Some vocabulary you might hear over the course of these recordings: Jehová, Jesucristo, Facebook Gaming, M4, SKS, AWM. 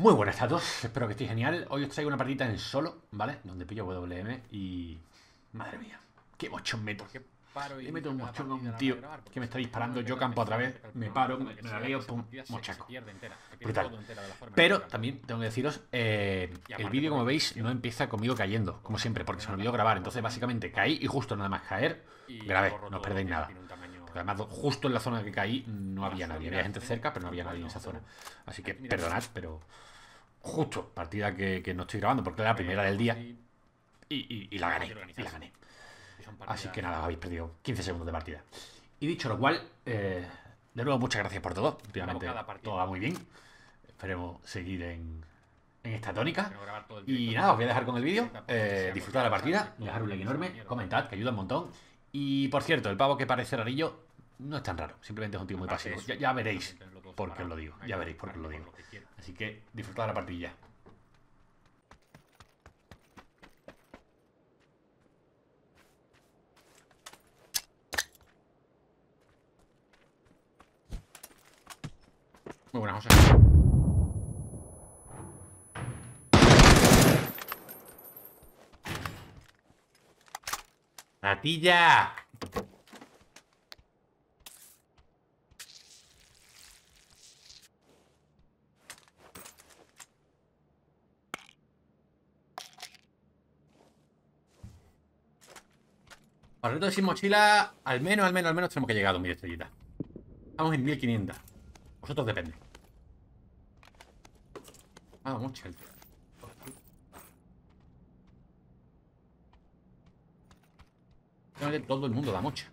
Muy buenas a todos, espero que estéis genial. Hoy os traigo una partida en solo, ¿vale? Donde pillo AWM y... madre mía, qué bochón meto. Le meto un mochón a un tío que me está disparando, yo campo otra vez, me paro, me la leo, pum, mochaco. Brutal. Pero también tengo que deciros, el vídeo, como veis, no empieza conmigo cayendo, como siempre, porque se me olvidó grabar. Entonces básicamente caí y justo nada más caer, grabé, no os perdéis nada. Porque además justo en la zona que caí no había nadie, había gente cerca, pero no había nadie en esa zona. Así que perdonad, pero justo, partida que no estoy grabando, porque era la primera del día y la gané, Así que nada, habéis perdido 15 segundos de partida. Y dicho lo cual, de nuevo muchas gracias por todo. Últimamente todo va muy bien. Esperemos seguir en esta tónica. Y nada, os voy a dejar con el vídeo. Disfrutad la partida, dejad un like enorme, comentad, que ayuda un montón. Y por cierto, el pavo que parece rarillo no es tan raro. Simplemente es un tío muy pasivo. Ya veréis por qué os lo digo. Ya veréis por qué os lo digo. Así que disfrutad la partida. Muy buenas, José. ¡Natilla! Para el reto sin mochila, al menos tenemos que llegar a 2000 estrellitas. Estamos en 1500. Vosotros depende. Ah, mochila. Todo el mundo da mocha.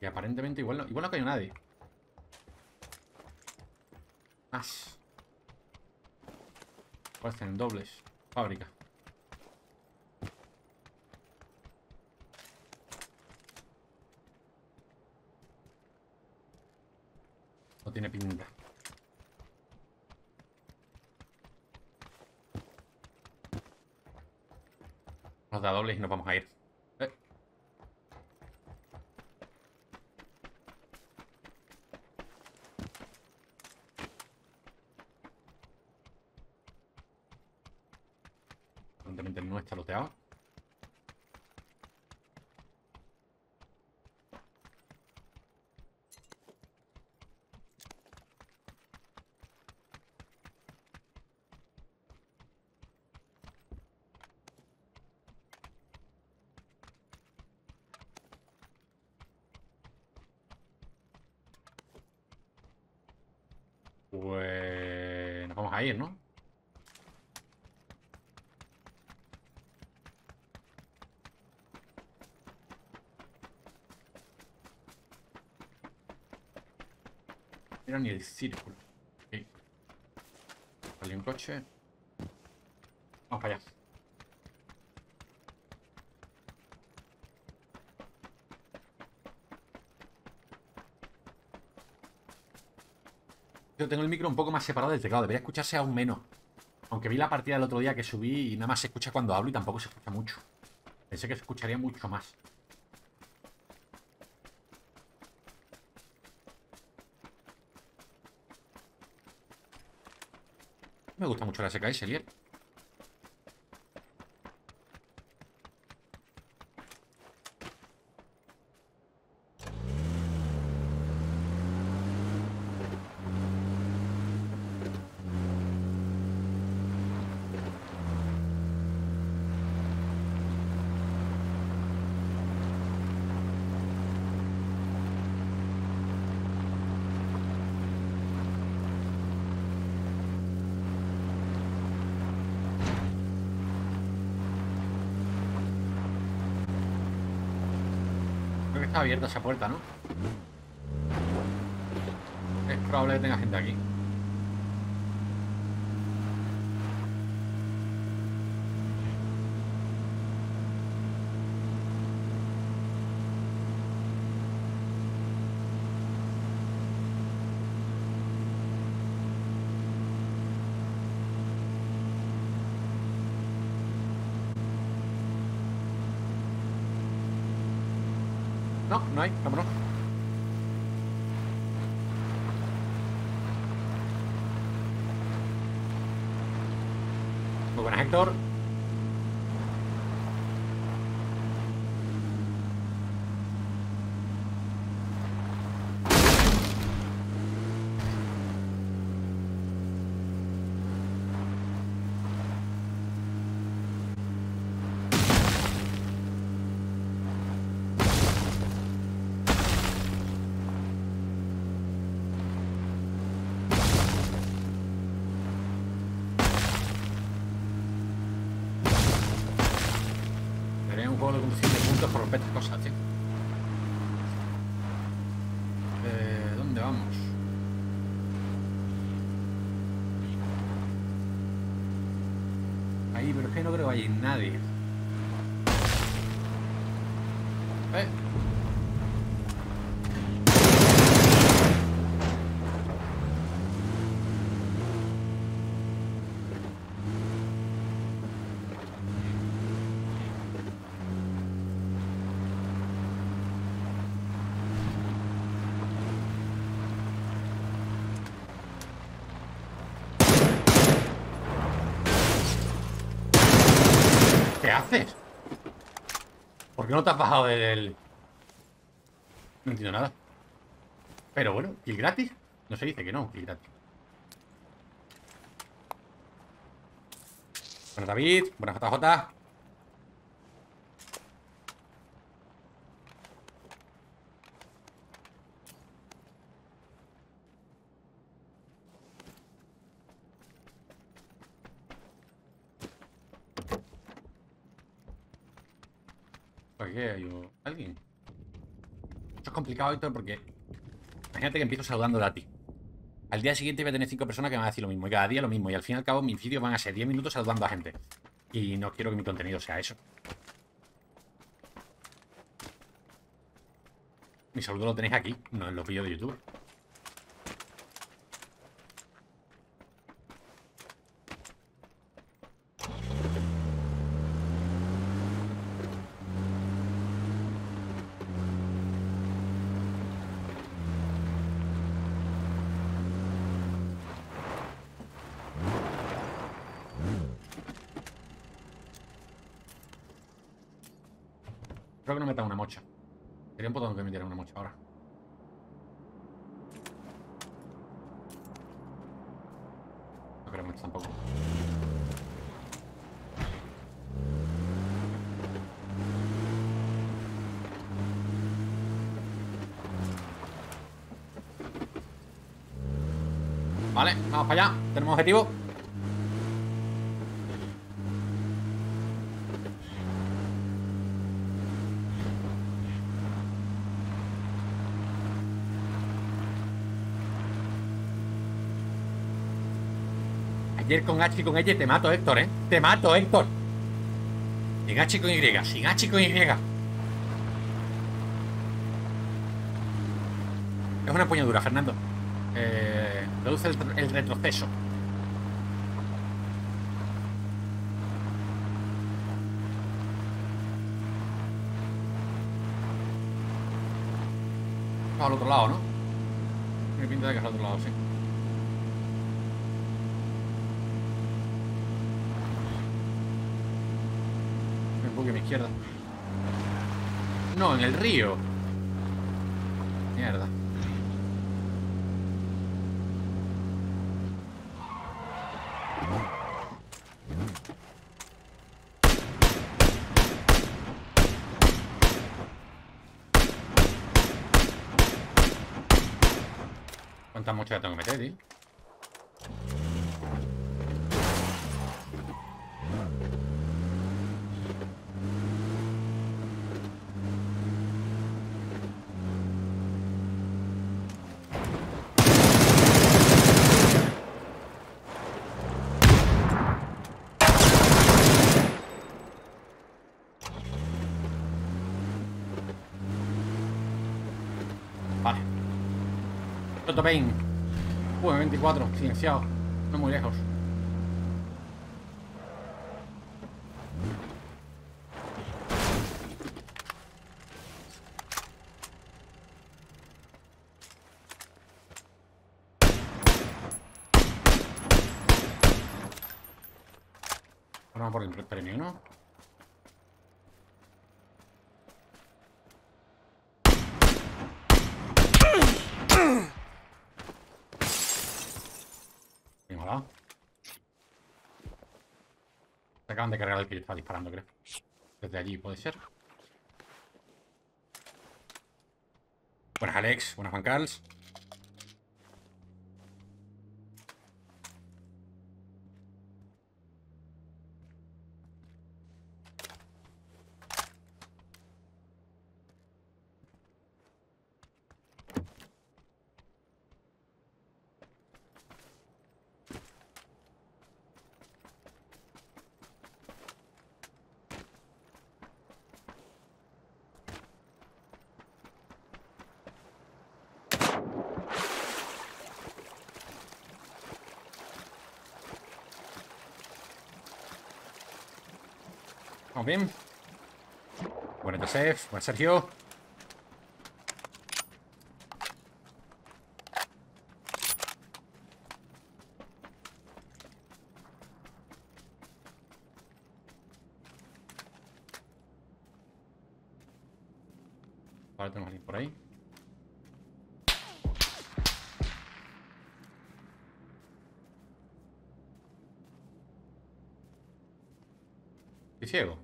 Y aparentemente igual no cayó nadie. Más. Parecen dobles. Fábrica. No tiene pinta. Nos da dobles y nos vamos a ir. Aparentemente no está looteado. Pues... nos vamos a ir, ¿no? Era ni el círculo. Sí. Salió un coche. Vamos para allá. Yo tengo el micro un poco más separado del teclado, debería escucharse aún menos. Aunque vi la partida del otro día que subí y nada más se escucha cuando hablo y tampoco se escucha mucho. Pensé que se escucharía mucho más. Me gusta mucho la SKS, Lier. Está abierta esa puerta, ¿no? Es probable que tenga gente aquí. No, no hay, vámonos. Muy buenas, Héctor. Nadie. ¿Por qué no te has bajado del...? No entiendo nada. Pero bueno, ¿kill gratis? No se dice que no, kill gratis. Buenas, David. Buenas, JJ. ¿Alguien? Esto es complicado, Héctor, porque imagínate que empiezo saludándote a ti. Al día siguiente voy a tener 5 personas que me van a decir lo mismo, y cada día lo mismo, y al fin y al cabo mis vídeos van a ser 10 minutos saludando a gente. Y no quiero que mi contenido sea eso. Mi saludo lo tenéis aquí, no en los vídeos de YouTube. Vale, vamos para allá. Tenemos objetivo. Ayer con H y con Y te mato, Héctor, ¿eh? Te mato, Héctor. Sin H y con Y. Sin H y con Y. Es una empuñadura, Fernando. Reduce el retroceso. No, al otro lado, ¿no? Tiene pinta de que es al otro lado, sí. Me empuje a mi izquierda. No, en el río. Mierda. Ya tengo que meter, tío. Vale. Toto Pain. 24, silenciado, no muy lejos. vamos por el premio, ¿no? Bien, hola. Se acaban de cargar el que yo estaba disparando, creo. Desde allí, puede ser. Buenas, Alex. Buenas, Juan Carlos. Bien. Bueno, Josef, bueno, Sergio. Ahora tenemos alguien por ahí. ¿Estoy ciego?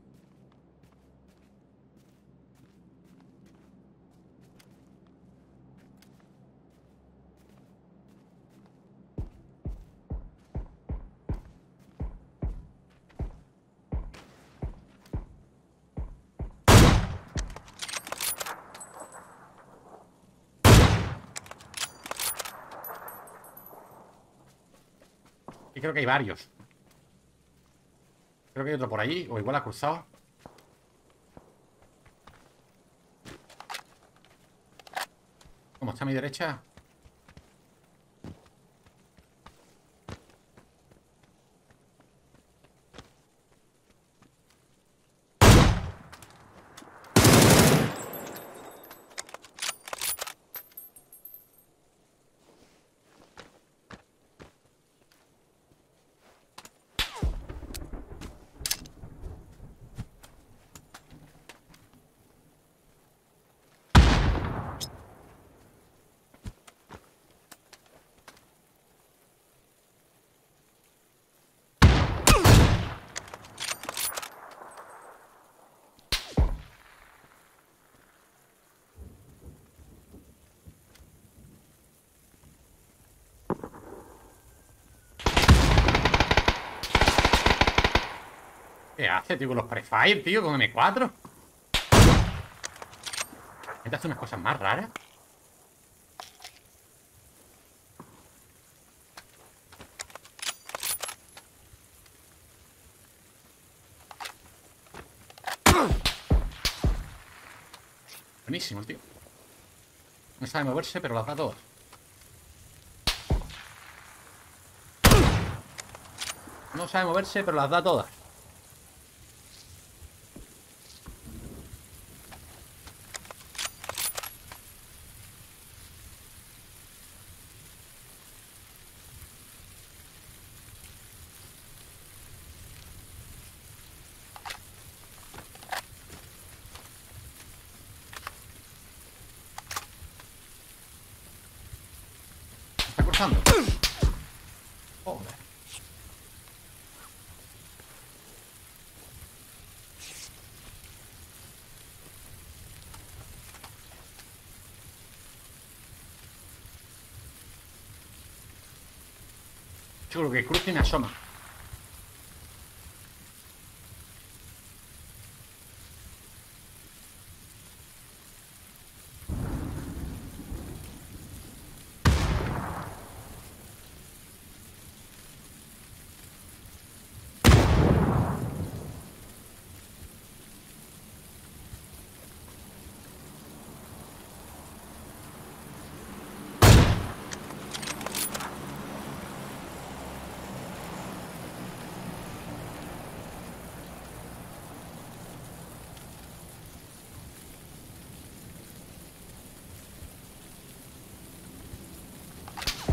Creo que hay varios. Creo que hay otro por ahí. O igual ha cruzado. Como está a mi derecha. ¿Qué hace, tío, con los prefire, tío? Con M4. ¿Gente hace unas cosas más raras? Buenísimo, tío. No sabe moverse, pero las da todas. No sabe moverse, pero las da todas. Joder. Yo creo que cruce y me asoma.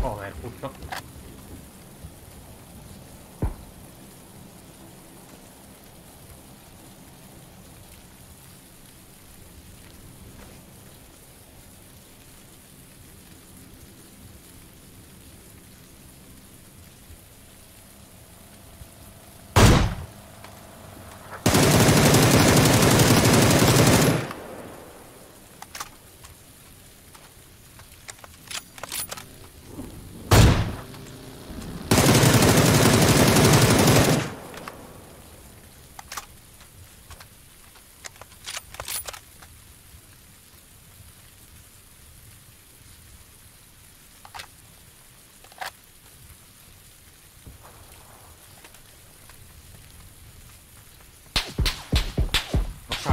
Joder, justo.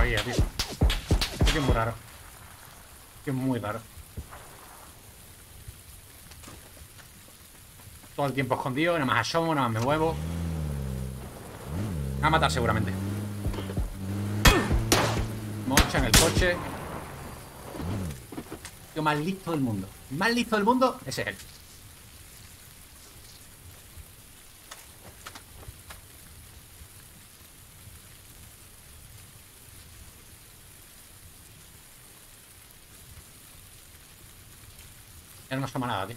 María, tío. Esto que es muy raro. Que es muy raro. Todo el tiempo escondido, nada más asomo, nada más me muevo. Me va a matar seguramente. Mocha en el coche. Tío más listo del mundo. Más listo del mundo, ese es él. Él no asoma nada, tío.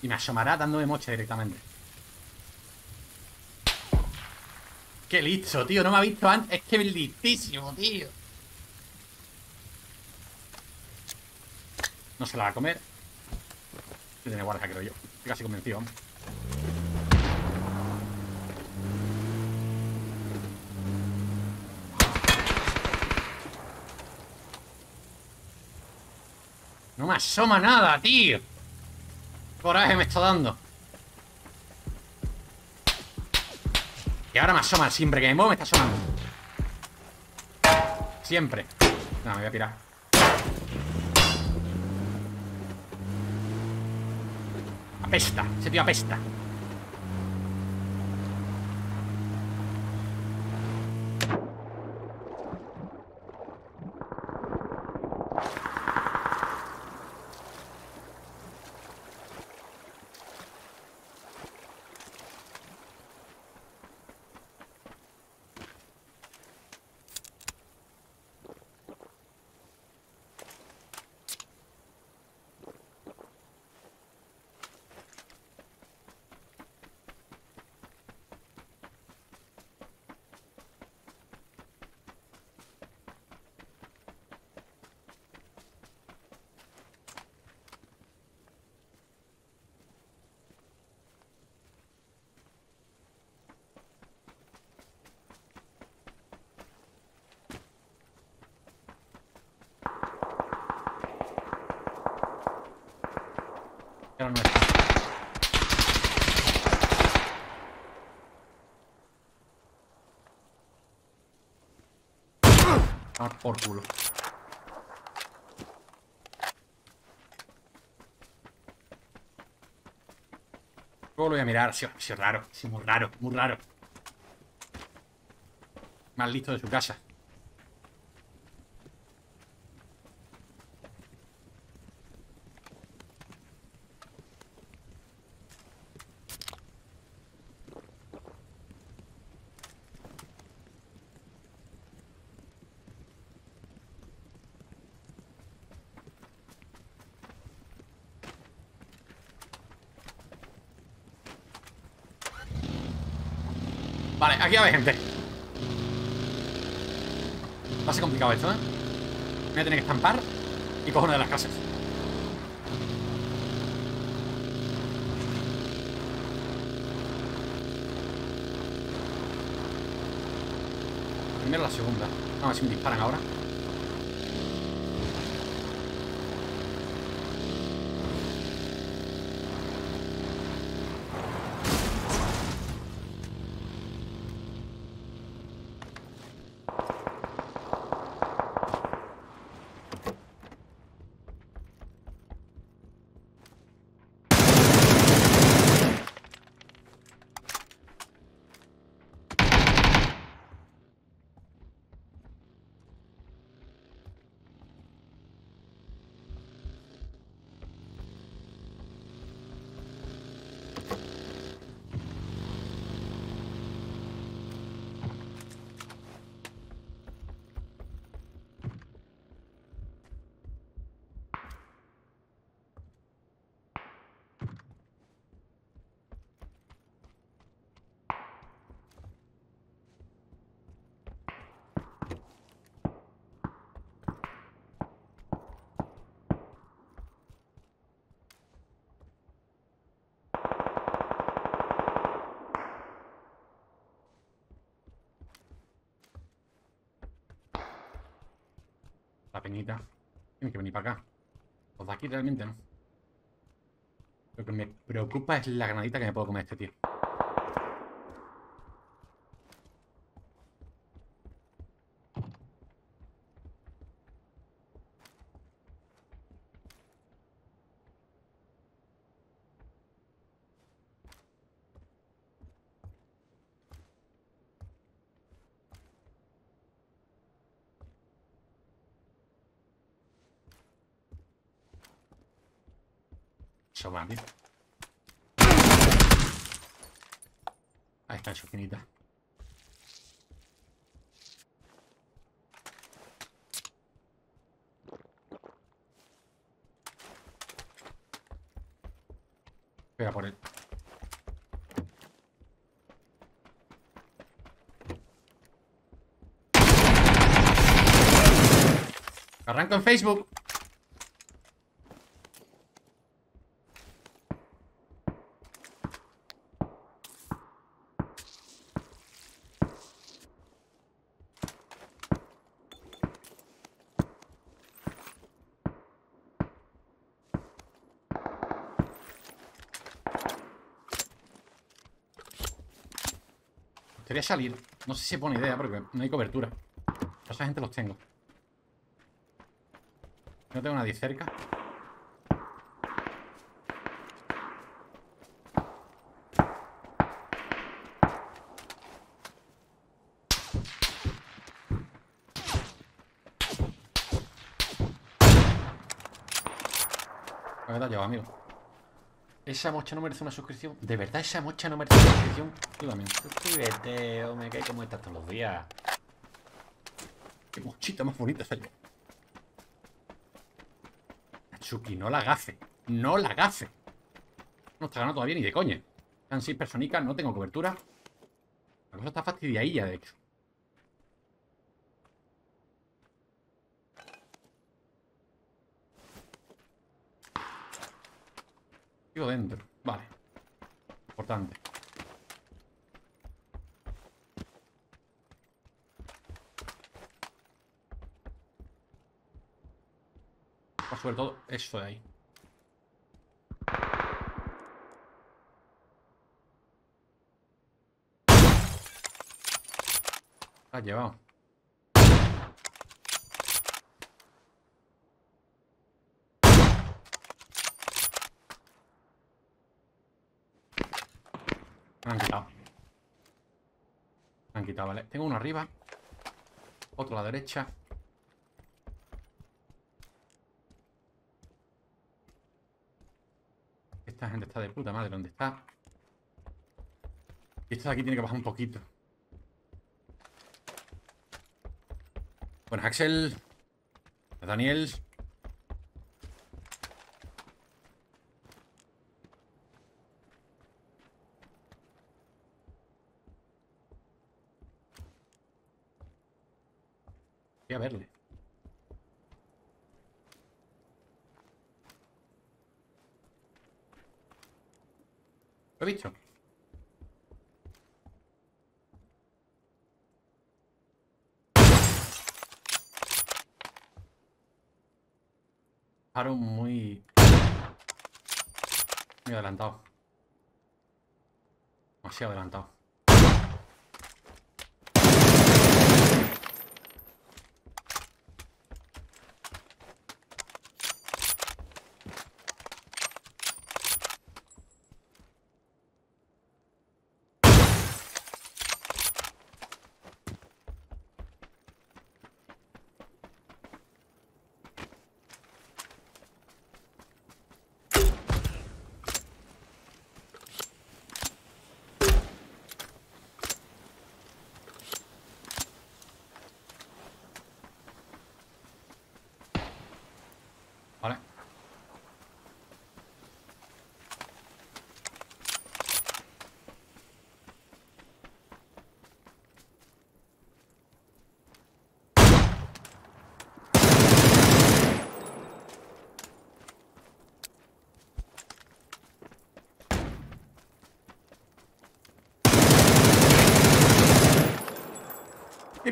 Y me asomará dándome mocha directamente. Qué listo, tío. No me ha visto antes. Es que es listísimo, tío. No se la va a comer. Se tiene guarda, creo yo. Estoy casi convencido, hombre. No me asoma nada, tío. Coraje me está dando. Y ahora me asoma. Siempre que me muevo me está asomando. Siempre. No, me voy a pirar. Apesta. Ese tío apesta. No está. Ah, por culo. Luego lo voy a mirar. Sí, raro. Sí, muy raro, muy raro. Más listo de su casa. Vale, aquí va a haber gente. Va a ser complicado esto, ¿eh? Me voy a tener que estampar y cojo una de las casas. Primero la segunda. Vamos a ver si me disparan ahora. La peñita. Tienen que venir para acá. Los de aquí realmente no. Lo que me preocupa es la granadita que me puedo comer este tío. Giovanni. Ahí está en su esquinita. Pega por él. Arranco en Facebook. Quería salir. No sé si es buena idea porque no hay cobertura. A esa gente los tengo. No tengo nadie cerca. ¿Qué te has llevado, amigo? Esa mocha no merece una suscripción. De verdad, esa mocha no merece una suscripción. Tú también. Suscríbete, hombre, que hay como estas todos los días. Qué mochita más bonita esa. Suki, no la gafe. No la gafe. No está ganando todavía ni de coña. Están 6 personicas, no tengo cobertura. La cosa está fastidiadilla, de hecho. Sigo dentro. Vale. Importante. Sobre todo eso de ahí. Ha llevado. Me han quitado. Me han quitado, vale. Tengo uno arriba. Otro a la derecha. Esta gente está de puta madre, ¿dónde está? Y esto de aquí tiene que bajar un poquito. Bueno, Axel. Daniel. Voy a verle. ¿Lo he visto? Paro muy adelantado. Demasiado adelantado.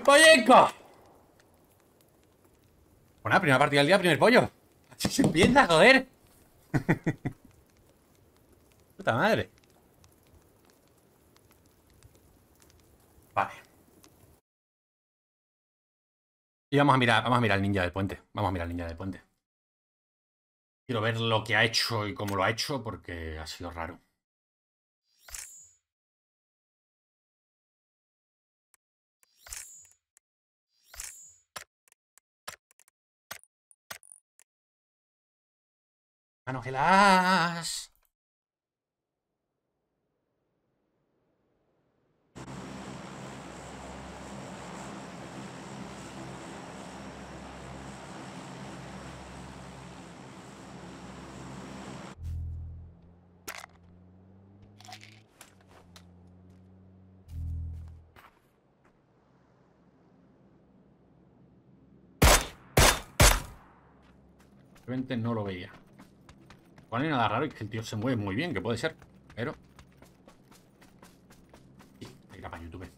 ¡Polleco! Bueno, primera partida del día, primer pollo. Así se empieza, joder. Puta madre. Vale. Y vamos a mirar al ninja del puente. Vamos a mirar al ninja del puente. Quiero ver lo que ha hecho y cómo lo ha hecho porque ha sido raro. Manos heladas. Realmente no lo veía. Bueno, no hay nada raro, es que el tío se mueve muy bien, que puede ser, pero... Sí, ahí la para YouTube.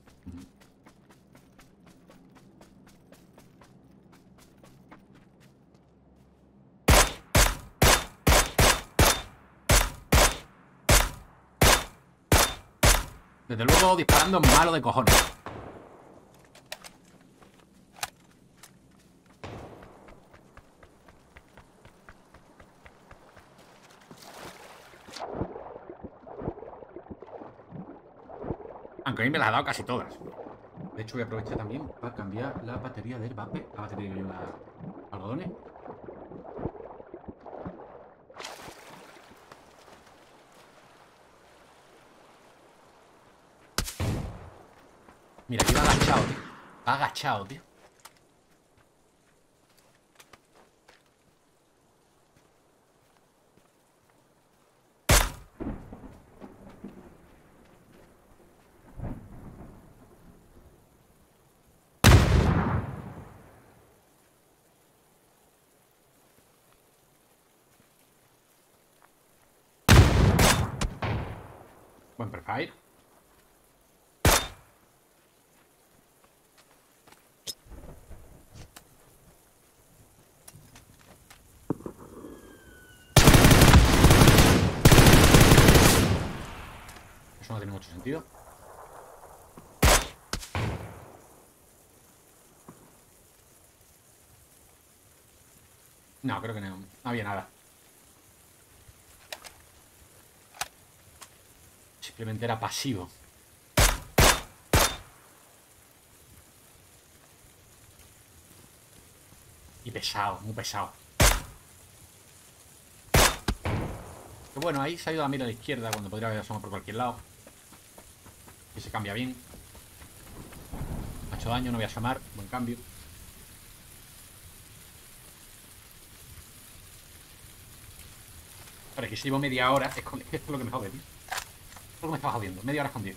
Desde luego disparando malo de cojones. Aunque a mí me las ha dado casi todas. De hecho voy a aprovechar también para cambiar la batería del vape a batería de los algodones. Mira, aquí va agachado, tío. Va agachado, tío. Buen prefire. Eso no tiene mucho sentido. No, creo que no. No había nada. Simplemente era pasivo. Y pesado, muy pesado. Pero bueno, ahí se ha ido la mira a la izquierda cuando podría haber asomado por cualquier lado. Y se cambia bien. Ha hecho daño, no voy a asomar. Buen cambio. Ahora que si llevo media hora, es lo que me jode, tío. Porque me estaba jodiendo, media hora escondido.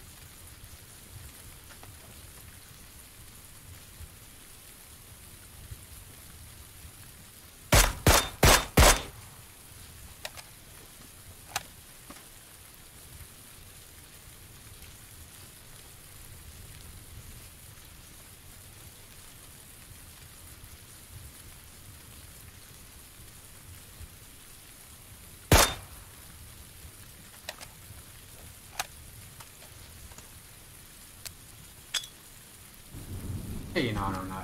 Sí, no, no, nada.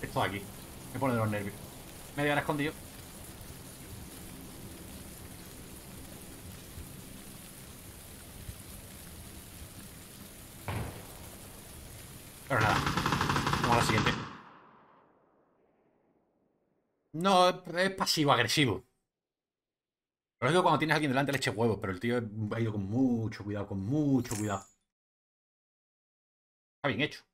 Esto de aquí, me pone de los nervios. Media hora escondido. Pero nada, vamos a la siguiente. No, es pasivo-agresivo. Lo digo cuando tienes a alguien delante le eches huevos, pero el tío ha ido con mucho cuidado, con mucho cuidado. Está bien hecho.